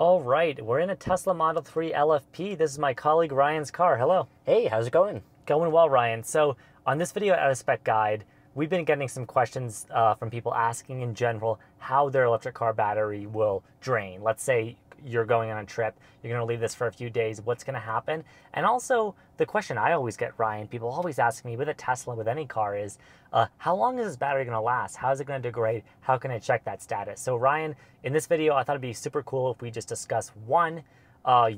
All right, we're in a Tesla Model 3 LFP. This is my colleague Ryan's car. Hello. Hey, how's it going? Going well, Ryan. So on this video at Autospec Guide, we've been getting some questions from people asking in general how their electric car battery will drain. Let's say you're going on a trip, you're gonna leave this for a few days, what's gonna happen? And also the question I always get, Ryan, people always ask me with a Tesla, with any car is, how long is this battery gonna last? How is it gonna degrade? How can I check that status? So Ryan, in this video, I thought it'd be super cool if we just discuss one,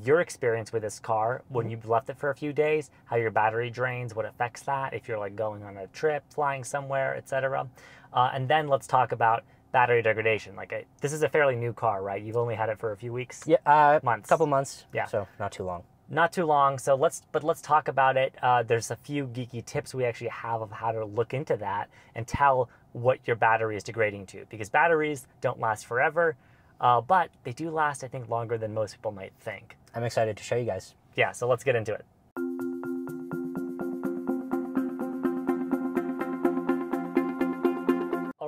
your experience with this car when you've left it for a few days, how your battery drains, what affects that, if you're like going on a trip, flying somewhere, etc. And then let's talk about battery degradation. Like this is a fairly new car, right? You've only had it for a few weeks. Yeah, months. Couple months. Yeah, so not too long. Not too long. So let's talk about it. There's a few geeky tips we actually have of how to look into that and tell what your battery is degrading to, because batteries don't last forever, but they do last, I think, longer than most people might think. I'm excited to show you guys. Yeah, so let's get into it.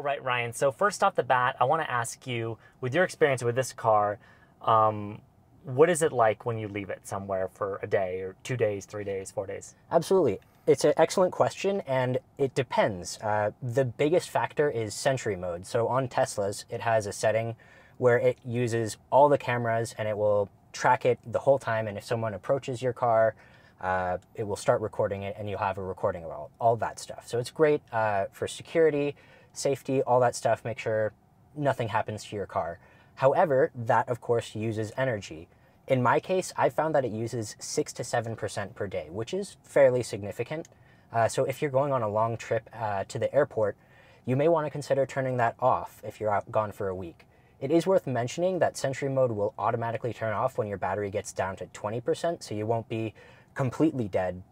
Right, Ryan, so first off the bat, I want to ask you, with your experience with this car, what is it like when you leave it somewhere for a day or 2 days, 3 days, 4 days? Absolutely. It's an excellent question, and it depends. The biggest factor is Sentry Mode. So on Teslas, it has a setting where it uses all the cameras and it will track it the whole time, and if someone approaches your car, it will start recording it and you'll have a recording of all that stuff. So it's great for security, safety, all that stuff. Make sure nothing happens to your car. However, that of course uses energy. In my case, I found that it uses 6 to 7% per day, which is fairly significant. So if you're going on a long trip to the airport, you may want to consider turning that off if you're out gone for a week. It is worth mentioning that Sentry Mode will automatically turn off when your battery gets down to 20%, so you won't be completely dead,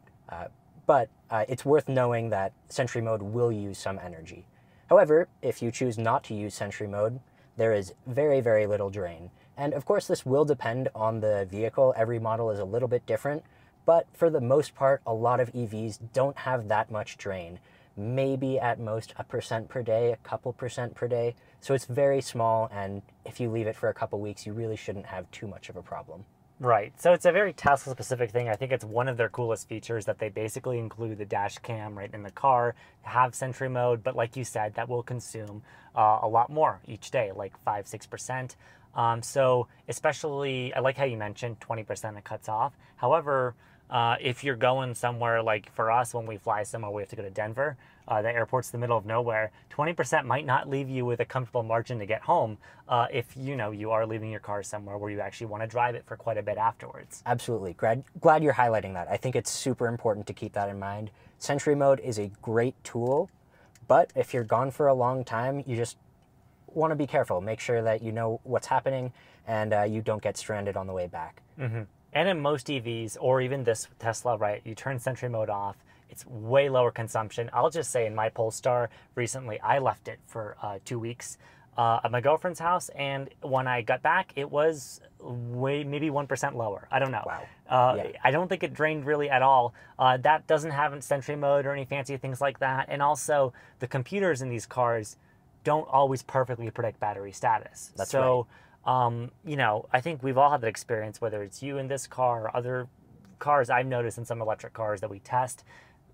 but it's worth knowing that Sentry Mode will use some energy. However, if you choose not to use Sentry Mode, there is very, very little drain. And of course, this will depend on the vehicle. Every model is a little bit different, but for the most part, a lot of EVs don't have that much drain. Maybe at most 1% per day, a couple % per day. So it's very small, and if you leave it for a couple weeks, you really shouldn't have too much of a problem. Right, so it's a very Tesla-specific thing. I think it's one of their coolest features that they basically include the dash cam right in the car, have Sentry Mode, but like you said, that will consume a lot more each day, like 5, 6%. So especially, I like how you mentioned 20% it cuts off. However, if you're going somewhere, like for us, when we fly somewhere, we have to go to Denver, the airport's in the middle of nowhere, 20% might not leave you with a comfortable margin to get home if you know you are leaving your car somewhere where you actually want to drive it for quite a bit afterwards. Absolutely. Glad you're highlighting that. I think it's super important to keep that in mind. Sentry Mode is a great tool, but if you're gone for a long time, you just want to be careful. Make sure that you know what's happening and you don't get stranded on the way back. Mm-hmm. And in most EVs, or even this Tesla, right, you turn Sentry Mode off, it's way lower consumption. I'll just say in my Polestar recently, I left it for 2 weeks at my girlfriend's house, and when I got back, it was way maybe 1% lower. I don't know. Wow. Yeah. I don't think it drained really at all. That doesn't have Sentry Mode or any fancy things like that. And also, the computers in these cars don't always perfectly predict battery status. That's so, right. You know, I think we've all had that experience, whether it's you in this car or other cars I've noticed in some electric cars that we test,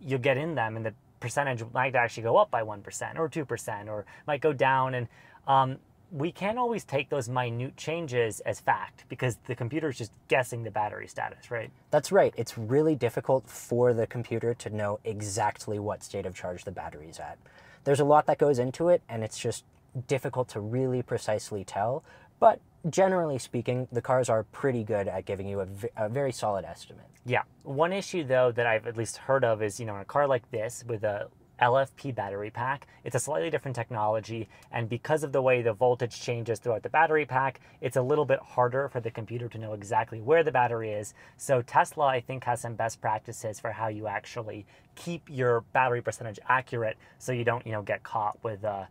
you'll get in them and the percentage might actually go up by 1% or 2% or might go down. And we can't always take those minute changes as fact because the computer is just guessing the battery status, right? That's right. It's really difficult for the computer to know exactly what state of charge the battery is at. There's a lot that goes into it, and it's just difficult to really precisely tell. But generally speaking, the cars are pretty good at giving you a very solid estimate. Yeah. One issue, though, that I've at least heard of is, you know, in a car like this with a LFP battery pack, it's a slightly different technology. And because of the way the voltage changes throughout the battery pack, it's a little bit harder for the computer to know exactly where the battery is. So Tesla, I think, has some best practices for how you actually keep your battery percentage accurate so you don't, you know, get caught with a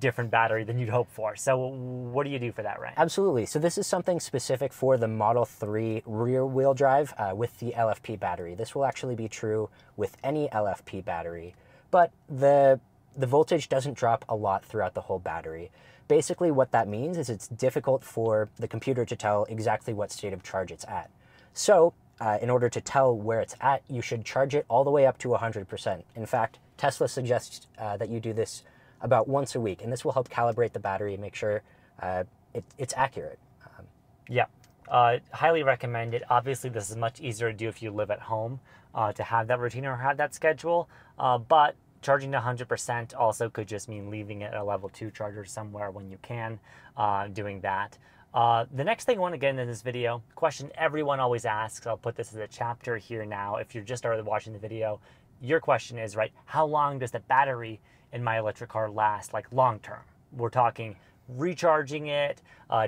different battery than you'd hope for. So what do you do for that, Ryan? Absolutely. So this is something specific for the Model 3 rear-wheel drive with the LFP battery. This will actually be true with any LFP battery, but the voltage doesn't drop a lot throughout the whole battery. Basically what that means is it's difficult for the computer to tell exactly what state of charge it's at. So in order to tell where it's at, you should charge it all the way up to 100%. In fact, Tesla suggests that you do this about once a week, and this will help calibrate the battery and make sure it's accurate. Yeah. Highly recommend it. Obviously, this is much easier to do if you live at home, to have that routine or have that schedule. But charging to 100% also could just mean leaving it at a level 2 charger somewhere when you can, doing that. The next thing I want to get into this video, question everyone always asks, I'll put this as a chapter here now. If you're just started watching the video, your question is, right, how long does the battery in my electric car last, like long term? We're talking recharging it,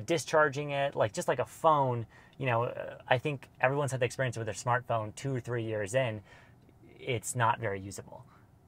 discharging it, like just like a phone. You know, I think everyone's had the experience with their smartphone 2 or 3 years in, it's not very usable.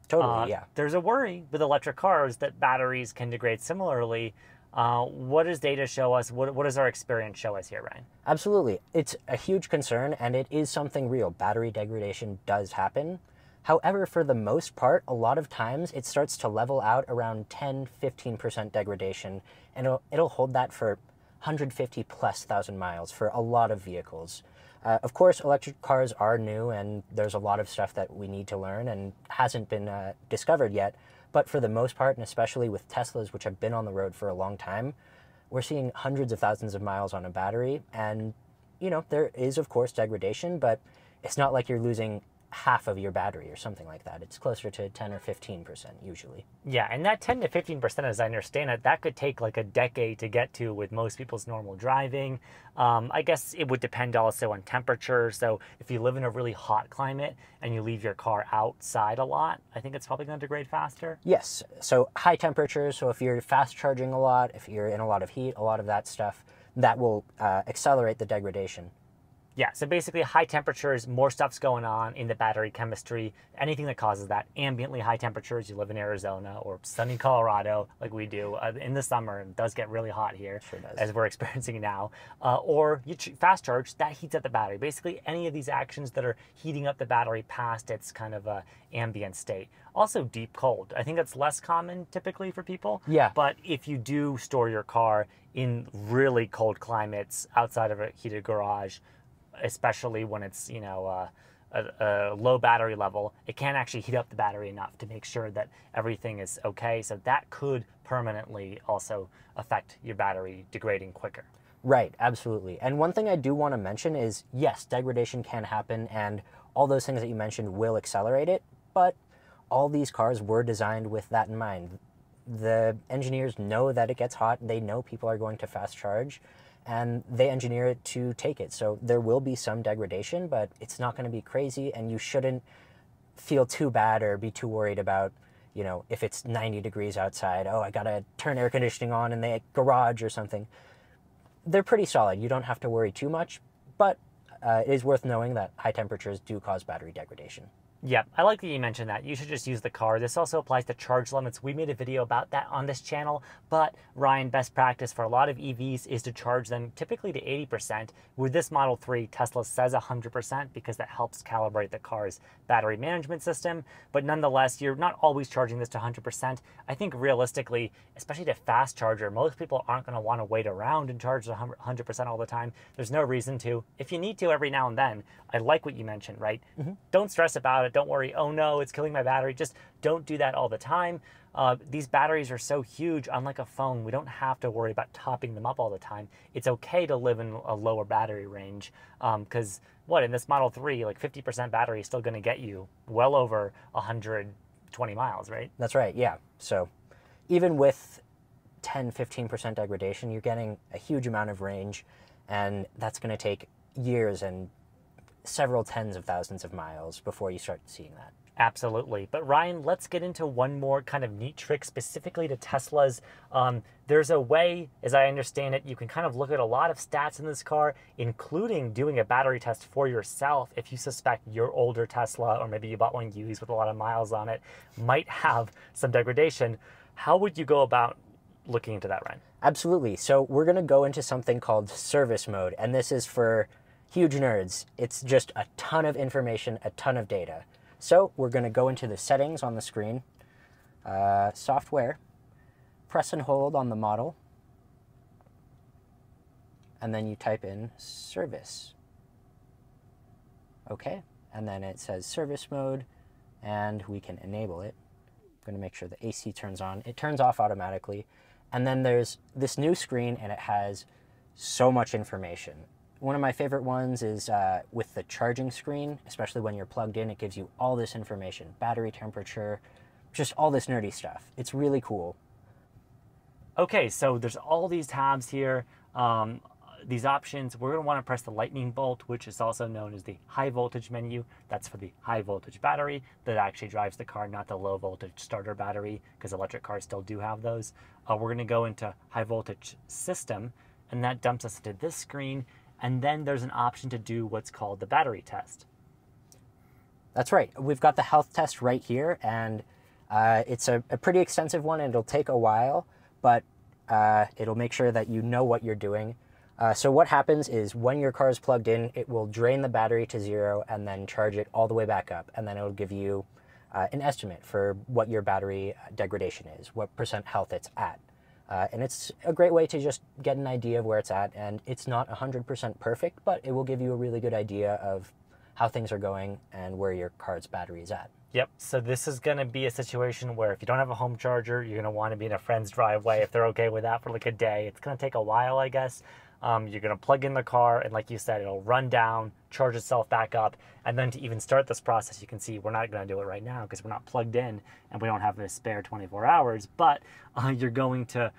Totally, yeah. There's a worry with electric cars that batteries can degrade similarly. What does data show us? What does our experience show us here, Ryan? Absolutely. It's a huge concern, and it is something real. Battery degradation does happen. However, for the most part, a lot of times it starts to level out around 10, 15% degradation, and it'll hold that for 150,000+ miles for a lot of vehicles. Of course, electric cars are new, and there's a lot of stuff that we need to learn and hasn't been discovered yet. But for the most part, and especially with Teslas, which have been on the road for a long time, we're seeing hundreds of thousands of miles on a battery. And, you know, there is, of course, degradation, but it's not like you're losing half of your battery or something like that. It's closer to 10 or 15% usually. Yeah, and that 10 to 15%, as I understand it, that could take like a decade to get to with most people's normal driving. I guess it would depend also on temperature. So if you live in a really hot climate and you leave your car outside a lot, I think it's probably going to degrade faster. Yes, so high temperatures. So if you're fast charging a lot, if you're in a lot of heat, a lot of that stuff, that will accelerate the degradation. Yeah, so basically high temperatures, more stuff's going on in the battery chemistry, anything that causes that. Ambiently high temperatures, you live in Arizona or sunny Colorado like we do in the summer, and it does get really hot here, sure does, as we're experiencing now. Or you fast charge, that heats up the battery. Basically any of these actions that are heating up the battery past its kind of ambient state. Also deep cold. I think that's less common typically for people. Yeah. But if you do store your car in really cold climates outside of a heated garage, especially when it's, you know, a low battery level, it can actually heat up the battery enough to make sure that everything is okay. So that could permanently also affect your battery degrading quicker. Right, absolutely. And one thing I do want to mention is, yes, degradation can happen, and all those things that you mentioned will accelerate it, but all these cars were designed with that in mind. The engineers know that it gets hot, they know people are going to fast charge, and they engineer it to take it. So there will be some degradation, but it's not going to be crazy, and you shouldn't feel too bad or be too worried about, you know, if it's 90 degrees outside, oh, I got to turn air conditioning on in the garage or something. They're pretty solid. You don't have to worry too much, but it is worth knowing that high temperatures do cause battery degradation. Yeah, I like that you mentioned that. You should just use the car. This also applies to charge limits. We made a video about that on this channel, but Ryan, best practice for a lot of EVs is to charge them typically to 80%. With this Model 3, Tesla says 100% because that helps calibrate the car's battery management system. But nonetheless, you're not always charging this to 100%. I think realistically, especially to fast charger, most people aren't going to want to wait around and charge 100% all the time. There's no reason to. If you need to every now and then, I like what you mentioned, right? Mm-hmm. Don't stress about it. Don't worry, oh no, it's killing my battery. Just don't do that all the time. These batteries are so huge, unlike a phone, we don't have to worry about topping them up all the time. It's okay to live in a lower battery range because in this Model 3, like 50% battery is still going to get you well over 120 miles, right? That's right, yeah. So even with 10, 15% degradation, you're getting a huge amount of range, and that's going to take years and several tens of thousands of miles before you start seeing that. Absolutely. But Ryan, let's get into one more kind of neat trick specifically to Teslas. There's a way, as I understand it, you can kind of look at a lot of stats in this car, including doing a battery test for yourself if you suspect your older Tesla, or maybe you bought one used with a lot of miles on it, might have some degradation. How would you go about looking into that, Ryan? Absolutely. So we're going to go into something called service mode, and this is for huge nerds. It's just a ton of information, a ton of data. So we're going to go into the settings on the screen, software, press and hold on the model, and then you type in service. Okay, and then it says service mode, and we can enable it. I'm going to make sure the AC turns on. It turns off automatically. And then there's this new screen, and it has so much information. One of my favorite ones is with the charging screen, especially when you're plugged in, it gives you all this information, battery temperature, just all this nerdy stuff. It's really cool. Okay, so there's all these tabs here, these options. We're gonna wanna press the lightning bolt, which is also known as the high voltage menu. That's for the high voltage battery that actually drives the car, not the low voltage starter battery, because electric cars still do have those. We're gonna go into high voltage system, and that dumps us into this screen. And then there's an option to do what's called the battery test. That's right. We've got the health test right here, and it's a pretty extensive one, and it'll take a while, but it'll make sure that you know what you're doing. So what happens is when your car is plugged in, it will drain the battery to zero and then charge it all the way back up. And then it'll give you an estimate for what your battery degradation is, what % health it's at. And it's a great way to just get an idea of where it's at, and it's not 100% perfect, but it will give you a really good idea of how things are going and where your car's battery is at. Yep, so this is gonna be a situation where if you don't have a home charger, you're gonna wanna be in a friend's driveway if they're okay with that for like a day. It's gonna take a while, I guess. You're gonna plug in the car, and like you said, it'll run down, charge itself back up, and then to even start this process, you can see we're not gonna do it right now because we're not plugged in and we don't have a spare 24 hours, but you're going to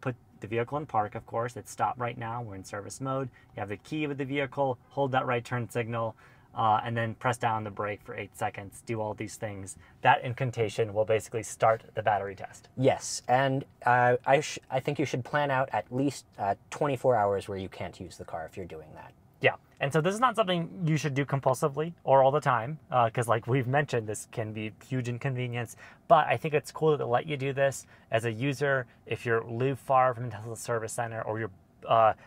put the vehicle in park, of course. It's stopped right now, we're in service mode. You have the key with the vehicle, hold that right turn signal, and then press down the brake for 8 seconds, do all these things. That incantation will basically start the battery test. Yes, and I think you should plan out at least 24 hours where you can't use the car if you're doing that. Yeah, and so this is not something you should do compulsively or all the time, because like we've mentioned, this can be a huge inconvenience, but I think it's cool that they let you do this. As a user, if you live far from Tesla Service Center, or you're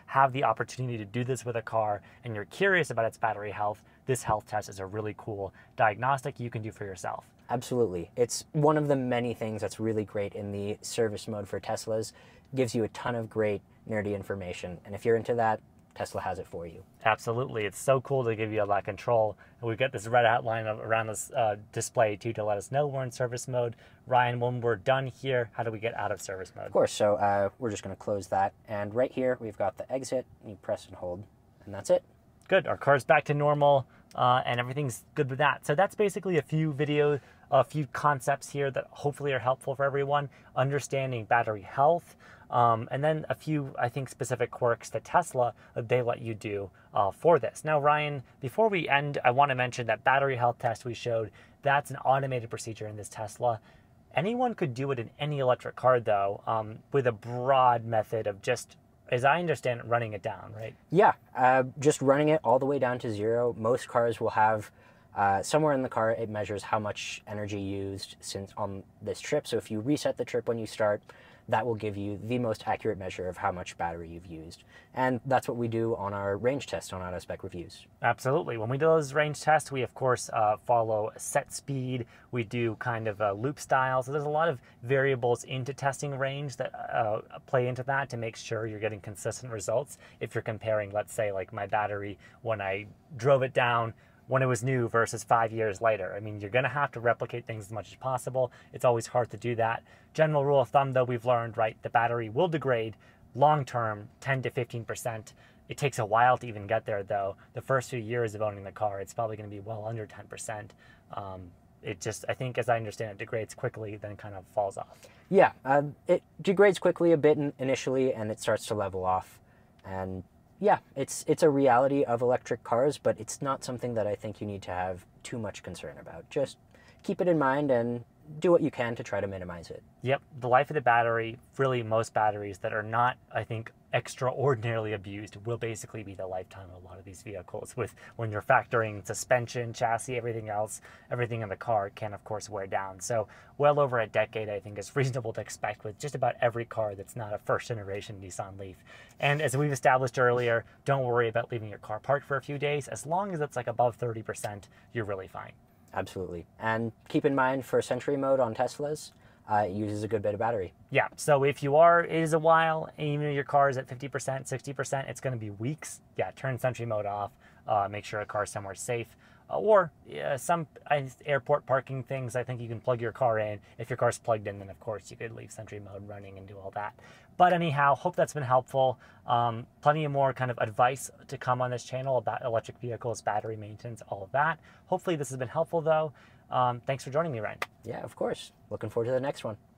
have the opportunity to do this with a car and you're curious about its battery health, this health test is a really cool diagnostic you can do for yourself. Absolutely. It's one of the many things that's really great in the service mode for Teslas. It gives you a ton of great nerdy information, and if you're into that, Tesla has it for you. Absolutely. It's so cool to give you all that control. And we've got this red outline around this display too to let us know we're in service mode. Ryan, when we're done here, how do we get out of service mode? Of course. So we're just going to close that. And right here, we've got the exit. You press and hold, and that's it. Good. Our car's back to normal, and everything's good with that. So that's basically a few videos, a few concepts here that hopefully are helpful for everyone. Understanding battery health. And then a few, I think, specific quirks that Tesla, they let you do for this. Now, Ryan, before we end, I want to mention that battery health test we showed, that's an automated procedure in this Tesla. Anyone could do it in any electric car, though, with a broad method of just, as I understand it, running it down, right? Yeah, just running it all the way down to zero. Most cars will have, somewhere in the car, it measures how much energy used since on this trip. So if you reset the trip when you start, that will give you the most accurate measure of how much battery you've used. And that's what we do on our range test on Autospec Reviews. Absolutely. When we do those range tests, we of course follow a set speed. We do kind of a loop style. So there's a lot of variables into testing range that play into that to make sure you're getting consistent results. If you're comparing, let's say, like my battery when I drove it down when it was new versus 5 years later. I mean, you're gonna have to replicate things as much as possible. It's always hard to do that. General rule of thumb though, we've learned, right, the battery will degrade long-term 10 to 15%. It takes a while to even get there though. The first few years of owning the car, it's probably gonna be well under 10%. It just, I think, as I understand it, degrades quickly, then kind of falls off. Yeah, it degrades quickly a bit initially, and it starts to level off. And yeah, it's a reality of electric cars, but it's not something that I think you need to have too much concern about. Just keep it in mind and do what you can to try to minimize it. Yep, the life of the battery, really most batteries that are not, I think, extraordinarily abused will basically be the lifetime of a lot of these vehicles, with when you're factoring suspension, chassis, everything else, everything in the car can of course wear down. So well over a decade, I think, is reasonable to expect with just about every car that's not a first generation Nissan Leaf. And as we've established earlier, don't worry about leaving your car parked for a few days. As long as it's like above 30%, you're really fine. Absolutely. And keep in mind for Sentry Mode on Teslas, it uses a good bit of battery. Yeah, so if you are, it is a while, and even if your car is at 50%, 60%, it's going to be weeks. Yeah, turn Sentry Mode off, make sure a car is somewhere safe. Or some airport parking things, I think you can plug your car in. If your car's plugged in, then of course you could leave Sentry Mode running and do all that. But anyhow, hope that's been helpful. Plenty of more kind of advice to come on this channel about electric vehicles, battery maintenance, all of that. Hopefully this has been helpful though. Thanks for joining me, Ryan. Yeah, of course. Looking forward to the next one.